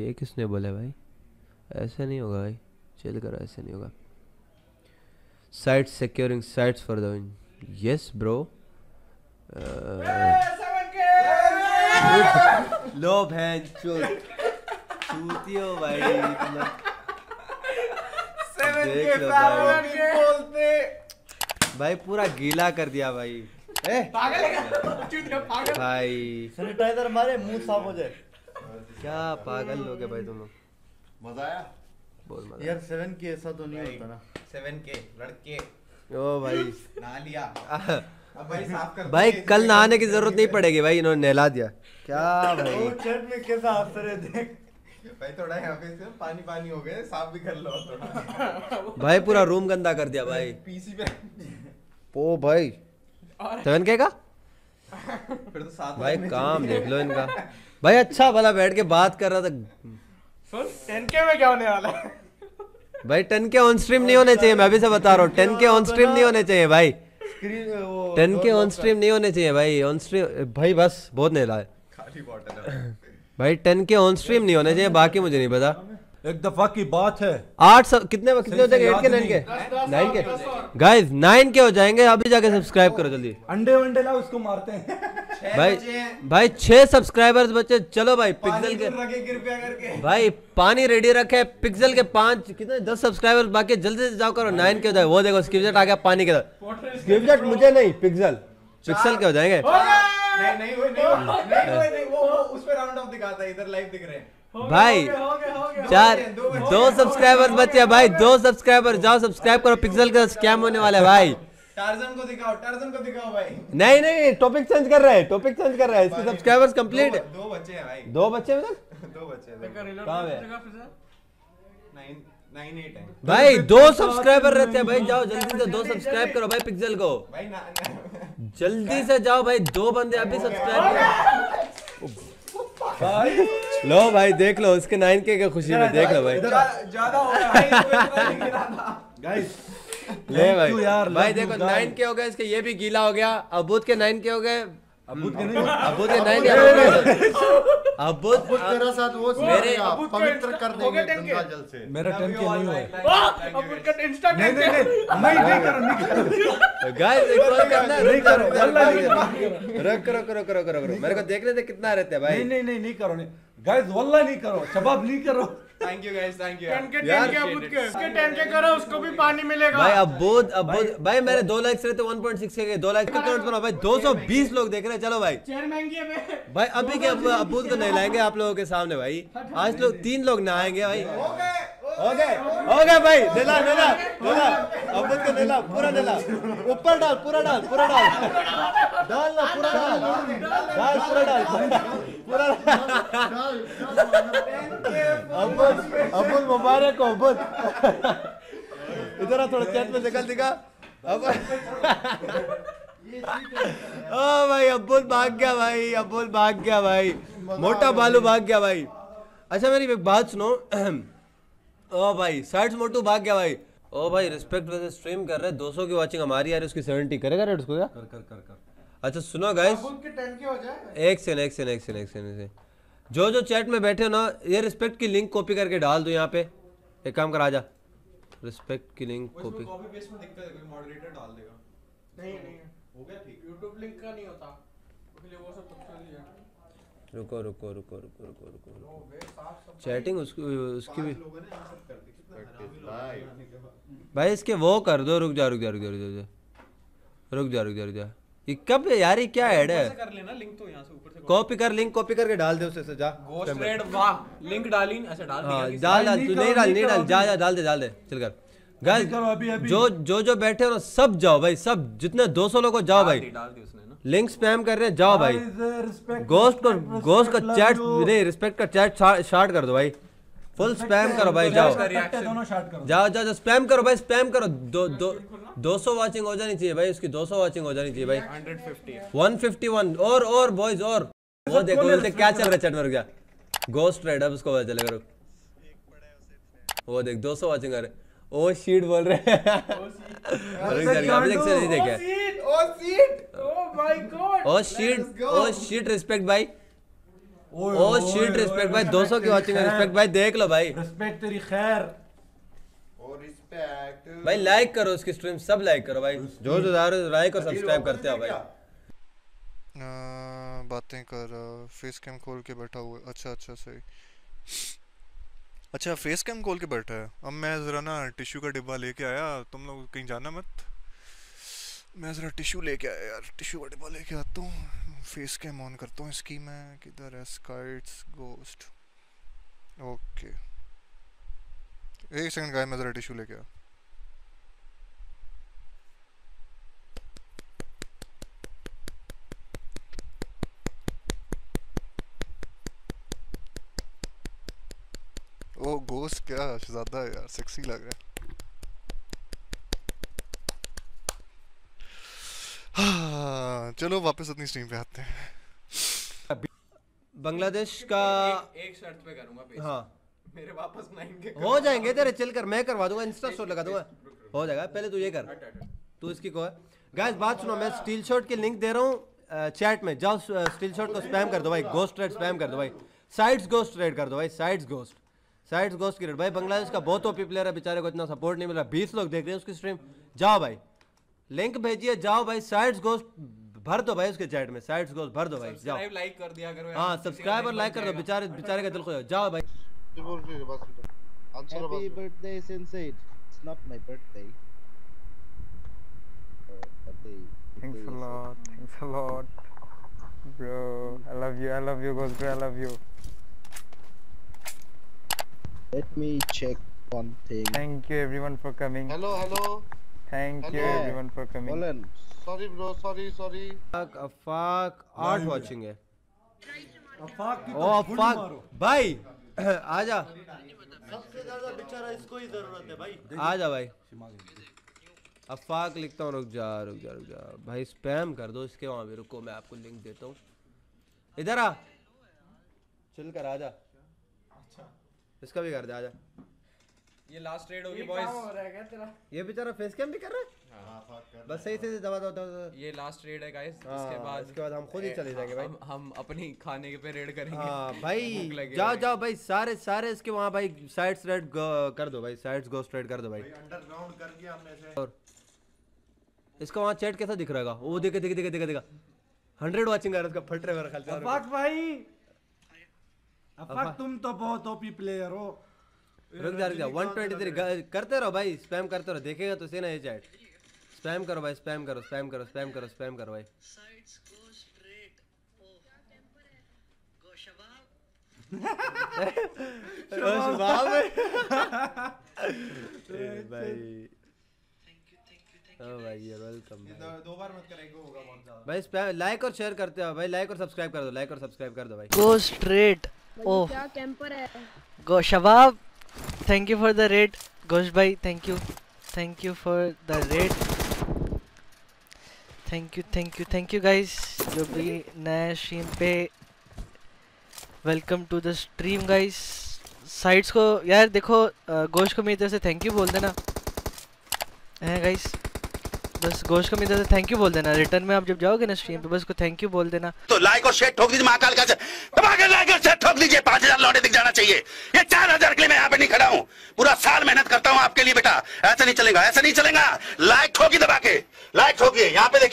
ये किसने बोला भाई, ऐसा नहीं होगा भाई, चिल करो, ऐसा नहीं होगा। Site securing sites for the win. Yes bro, लो भैन चूतियो भाई, देख लो भाई पूरा गीला कर दिया भाई। भाई सैनिटाइजर मारे मुंह साफ हो जाए। क्या पागल लोग है भाई तुम लोग। मजा आया बहुत मजा यार। 7K ऐसा तो नहीं होता ना, 7K लड़के। ओ भाई नहा लिया अब भाई साफ कर भाई, कल नहाने की जरूरत नहीं पड़ेगी भाई, इन्होंने नहला दिया। क्या भाई वो चैट में कैसा अफसर है देख भाई, थोड़ा यहाँ पे से पानी पानी हो गए, साफ भी कर लो थोड़ा भाई। पूरा रूम गंदा कर दिया भाई पीसी पे। ओ भाई 7K का फिर तो साथ भाई काम देख लो इनका भाई। अच्छा भला बैठ के बात कर रहा था, 10K में क्या होने वाला है भाई। 10K ऑन स्ट्रीम नहीं होने चाहिए, मैं अभी से बता रहा हूँ, 10K ऑन स्ट्रीम नहीं होने चाहिए भाई, 10K ऑन स्ट्रीम नहीं होने चाहिए भाई। ऑन स्ट्रीम भाई बस बहुत नहला है भाई, 10K ऑन स्ट्रीम नहीं होने चाहिए, बाकी मुझे नहीं पता। एक दफा की बात है 800 कितने कितने हो जाएंगे, 8K 9K 9K guys 9K हो जाएंगे। अभी जाके सब्सक्राइब करो जल्दी, अंडे वंडे लाओ उसको मारते हैं भाई। भाई 6 सब्सक्राइबर्स बचे, चलो भाई पिक्सल के भाई पानी रेडी रखे, पिक्सल के 5 कितने 10 सब्सक्राइबर्स बाकी, जल्दी से जाओ करो 9K हो जाए। वो देखो स्किपजेट आ गया पानी के अंदर, स्किपजेट मुझे नहीं पिक्सल, पिक्सल के हो जाएंगे। इधर लाइव दिख रहे हैं भाई, चार दो सब्सक्राइबर्स बचे भाई, 2 सब्सक्राइबर, जाओ सब्सक्राइब करो, पिक्सल का स्कैम होने वाला है भाई। टार्जन को दिखाओ भाई। नहीं नहीं टॉपिक चेंज कर रहा है, टॉपिक चेंज कर रहा है, इसके सब्सक्राइबर्स कंप्लीट है। 2 बच्चे हैं भाई, 2 बच्चे हैं मतलब 2 बच्चे हैं कहां है 998 है भाई। 2 सब्सक्राइबर रहते हैं भाई, जाओ जल्दी से 2 सब्सक्राइब करो भाई पिक्सल को भाई, जल्दी से जाओ भाई, 2 बंदे अभी सब्सक्राइब करो भाई। लो भाई देख लो उसके 9K का खुशी में, देख लो भाई ज्यादा हो गया गाइस, ले भाई यार भाई देखो 9K हो गया इसके, ये भी गीला हो गया। अबूद के 9K हो गए, अबूद के नहीं, अबूद के 9K, अबूद तेरा साथ वो मेरे पवित्र कर देंगे गंगा जल से। मेरा 10K नहीं हुआ, अबूद का इंस्टाग्राम नहीं नहीं करो गाइस, एक और करना नहीं करो, करो करो करो करो करो, मेरे को देखने दे कितना रहता है भाई। नहीं नहीं नहीं करो गाइस, वल्लाह नहीं करो, शबाब नहीं करो। Thank you guys, thank you. 10K अबूद के, उसके 10K करो, उसको भी पानी मिलेगा भाई। अबूद अबूद भाई मेरे 2 लाइक्स रहे तो 1.6K के 2 लाइक्स का कमेंट बनाओ भाई, 220 लोग देख रहे हैं। चलो भाई चेयर महंगी है भाई, अभी के अबूद को नहलाएंगे आप लोगों के सामने भाई, आज लोग 3 लोग नहाएंगे भाई। हो गए भाई, नहला नहला नहला अबूद को, नहला पूरा, नहला ऊपर डाल, पूरा डाल, पूरा डाल डाल ना, पूरा डाल पूरा डाल पूरा अबूद, अबूद मुबारक हो अबूद। इधर थोड़ा चैट में निकल दिखा ओ भाई अबूद भाग गया भाई, अबूद भाग गया भाई, मोटा बालू भाग गया भाई। अच्छा मेरी एक बात सुनो, ओ भाई साइड्स मोटू भाग गया भाई। ओ भाई रिस्पेक्ट वैसे स्ट्रीम कर रहे, 200 की वॉचिंग हमारी यार, उसकी 70 करेगा रेट उसको क्या कर। अच्छा सुनो गाइस, एक सेकंड जो चैट में बैठे हो ना, ये रिस्पेक्ट की लिंक कॉपी करके डाल दो यहाँ पे। एक काम करा जा, रिस्पेक्ट की लिंक कॉपी पेस्ट में दिखता है, कोई मॉडरेटर डाल देगा। नहीं हो गया ठीक, YouTube लिंक का नहीं होता इसलिए वो सब पक्का लिया। रुको रुको रुको रुको रुको रुको, चैटिंग उसकी भी भाई, इसके वो कर दो, रुक जा। ये कब यार, ये क्या ऐड है, कर लेना लिंक तो यहां से ऊपर से कॉपी कर, लिंक कॉपी करके डाल दे उसे। जा गोस्ट रेड, वाह लिंक डाली, अच्छा डाल दिया, डाल तू नहीं डाल जा डाल दे चल कर। गाइस जो बैठे हो ना सब जाओ भाई, सब जितने 200 लोगों जाओ भाई, लिंक स्पैम कर रहे हैं जाओ भाई। गोस्ट का चैट नहीं, रिस्पेक्ट का चैट शॉर्ट कर दो भाई, फुल स्पैम करो भाई, जाओ जाओ जाओ स्पैम करो भाई, स्पैम करो। 200 वाचिंग हो जानी चाहिए भाई, उसकी 200 वाचिंग हो जानी चाहिए भाई। 151 और बॉयज, और वो देखो क्या चल रहा है चैट में। रुक जा, गोस्ट रेड, अब उसको पता चलेगा। रुक वो देख 200 वाचिंग आ रहे, ओ शीट बोल रहे हैं, ओ शीट रिस्पेक्ट भाई, ओ शिट रिस्पेक्ट भाई 200 की वाचिंग है रिस्पेक्ट भाई, देख लो भाई रिस्पेक्ट तेरी खैर और रिस्पेक्ट भाई। लाइक करो उसकी स्ट्रीम, सब लाइक करो भाई, जो जो लाइक और सब्सक्राइब करते हो भाई। बातें कर फेस कैम खोल के बैठा हुआ। अच्छा अच्छा सही, अच्छा फेस कैम खोल के बैठा है। अब मैं जरा ना टिश्यू का डिब्बा लेके आया, तुम लोग कहीं जाना मत, मैं जरा टिश्यू लेके आया यार, टिश्यू का डिब्बा लेके आता हूँ। फेस कैम ऑन करता हूँ इसकी मैं, किधर है स्काइट्स गोस्ट। ओके एक सेकंड गाइस, मैं जरा टिश्यू लेके आया। ओ गोस्ट क्या शहजादा है यार, सेक्सी लग रहा है। हाँ, चलो वापस अपनी स्ट्रीम पे आते हैं। बांग्लादेश का एक शर्त पे करूंगा पेश। हाँ मेरे वापस 9K हो जाएंगे तेरे, चिल कर, मैं करवा दूंगा, इंस्टा स्टोर लगा दूंगा, हो जाएगा। पहले तू ये कर, तू इसकी को गाइस बात सुनो, मैं स्टील शॉट की लिंक दे रहा हूँ चैट में, जाओ स्टील शॉट को स्पैम कर दो भाई, गोस्ट रेड स्पैम कर दो भाई, साइड्स गोस्ट रेड कर दो भाई, साइड्स गोस्ट की रेड भाई। बांग्लादेश का बहुत ओपी प्लेयर है बेचारे को, इतना सपोर्ट नहीं मिल रहा, 20 लोग देख रहे हैं उसकी स्ट्रीम। जाओ भाई लिंक भेजिए, जाओ भाई साइड्स गोस्ट भर दो भाई उसके चैट में, साइड्स गोस्ट भर दो भाई, जाओ लाइक कर दिया करो। हां सब्सक्राइब और लाइक कर दो, बेचारे बेचारे का दिल खोया। जाओ भाई हैप्पी बर्थडे सेंसेट, it's not my birthday. Thanks a lot bro, I love you ghost bro, I love you. Let me check one thing. Thank you everyone for coming. Hello hello, thank you everyone for coming. Sorry bro, sorry sorry. Afaq 8 watching है। अफाक की तो full मारो भाई, आजा, सबसे ज्यादा बेचारा इसको ही जरूरत है भाई, आजा भाई। अफाक लिखता हूं, रुक जा भाई, स्पैम कर दो इसके। वहां पे रुको, मैं आपको लिंक देता हूं, इधर आ, चल कर आजा। अच्छा इसका भी कर दे, आजा। ये लास्ट रेड होगी बॉयज, हो रहा है क्या तेरा? ये बेचारा फेस कैम भी कर रहा है। हां फाक कर, बस सही से दबा दो। ये लास्ट रेड है गाइस, इसके बाद हम खुद ही चले जाएंगे भाई, हम अपनी खाने के पे रेड करेंगे। हां भाई जाओ भाई, सारे इसके वहां भाई, साइड्स रेड कर दो भाई, साइड्स गोस्ट रेड कर दो भाई। अंडरग्राउंड कर दिया हमने से। और इसका वहां चैट कैसा दिख रहा है? वो देख 100 वाचिंग आ रहा है इसका, फट रहा है मेरा ख्याल से। फाक भाई, फाक तुम तो बहुत ओपी प्लेयर हो। रुक जा 123 करते रहो भाई, स्पैम करते रहो, देखेगा तो सही ना ये चैट। स्पैम करो भाई, स्पैम करो भाई। साइड्स गो स्ट्रेट, गो शबाब भाई। ओ भाई ये वेलकम भाई, दो बार मत करेंगे, होगा बहुत ज्यादा भाई। स्पैम लाइक और शेयर करते हो भाई, लाइक और सब्सक्राइब कर दो, भाई। गो स्ट्रेट, ओ क्या कैंपर है go Shabab. Thank you for the raid गोश भाई, thank you for the raid, thank you guys, जो भी नया स्ट्रीम पे welcome to the stream guys. Sides को यार देखो, गोश को मेरी तरफ से थैंक यू बोल देना है गाइस, बस गोश को मेरी तरफ से थैंक यू बोल देना। रिटर्न में आप जब जाओगे ना स्ट्रीम पे, बस को थैंक यू बोल देना। तो लाइक और शेयर ठोक दीजिए, महाकाल का लाइक और शेयर ठोक दीजिए, 5000 लौटे दिख जाना चाहिए। ये 4000 के लिए मैं यहाँ पे नहीं खड़ा हूँ, पूरा साल मेहनत करता हूँ आपके लिए बेटा, ऐसा नहीं चलेगा, लाइक ठोकी दबा के, लाइक ठोकिए यहाँ पे।